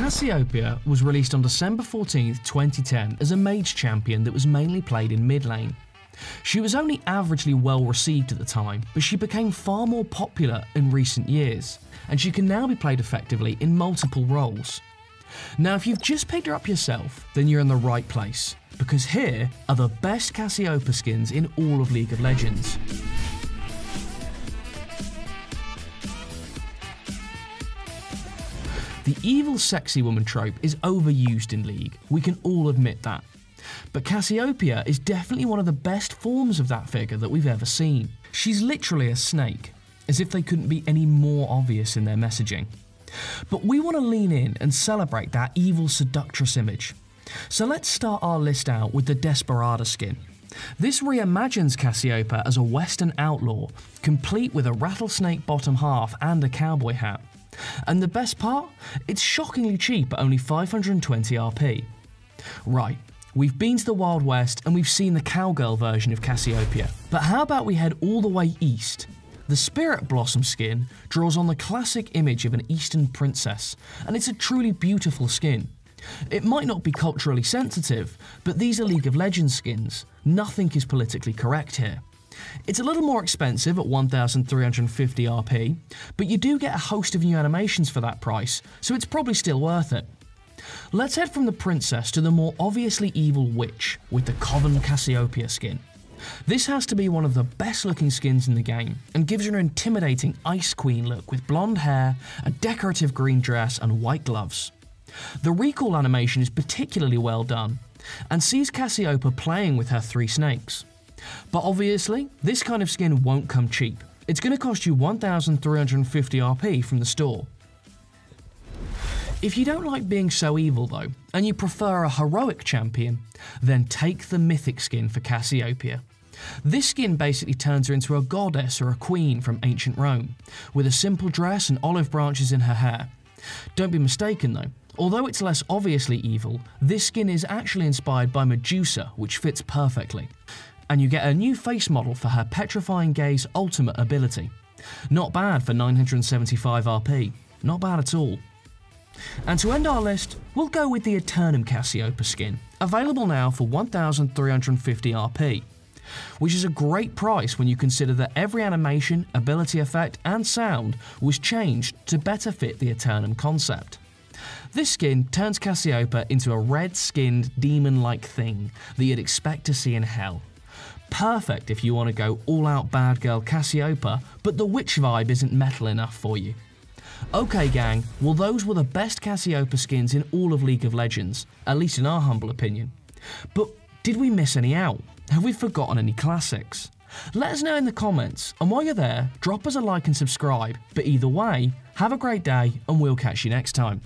Cassiopeia was released on December 14, 2010 as a mage champion that was mainly played in mid lane. She was only averagely well received at the time, but she became far more popular in recent years, and she can now be played effectively in multiple roles. Now if you've just picked her up yourself, then you're in the right place, because here are the best Cassiopeia skins in all of League of Legends. The evil sexy woman trope is overused in League, we can all admit that. But Cassiopeia is definitely one of the best forms of that figure that we've ever seen. She's literally a snake, as if they couldn't be any more obvious in their messaging. But we want to lean in and celebrate that evil seductress image. So let's start our list out with the Desperada skin. This reimagines Cassiopeia as a Western outlaw, complete with a rattlesnake bottom half and a cowboy hat. And the best part? It's shockingly cheap at only 520 RP. Right. We've been to the Wild West and we've seen the cowgirl version of Cassiopeia, but how about we head all the way east? The Spirit Blossom skin draws on the classic image of an Eastern princess, and it's a truly beautiful skin. It might not be culturally sensitive, but these are League of Legends skins. Nothing is politically correct here. It's a little more expensive at 1,350 RP, but you do get a host of new animations for that price, so it's probably still worth it. Let's head from the princess to the more obviously evil witch with the Coven Cassiopeia skin. This has to be one of the best looking skins in the game and gives her an intimidating ice queen look with blonde hair, a decorative green dress and white gloves. The recoil animation is particularly well done and sees Cassiopeia playing with her three snakes. But obviously, this kind of skin won't come cheap. It's going to cost you 1,350 RP from the store. If you don't like being so evil though, and you prefer a heroic champion, then take the mythic skin for Cassiopeia. This skin basically turns her into a goddess or a queen from ancient Rome, with a simple dress and olive branches in her hair. Don't be mistaken though, although it's less obviously evil, this skin is actually inspired by Medusa, which fits perfectly. And you get a new face model for her petrifying gaze ultimate ability. Not bad for 975 RP, not bad at all. And to end our list, we'll go with the Aeternum Cassiope skin, available now for 1,350 RP, which is a great price when you consider that every animation, ability effect and sound was changed to better fit the Aeternum concept. This skin turns Cassiopeia into a red-skinned, demon-like thing that you'd expect to see in hell. Perfect if you want to go all-out bad girl Cassiopeia, but the witch vibe isn't metal enough for you. Okay gang, well those were the best Cassiopeia skins in all of League of Legends, at least in our humble opinion. But did we miss any out? Have we forgotten any classics? Let us know in the comments, and while you're there, drop us a like and subscribe. But either way, have a great day and we'll catch you next time.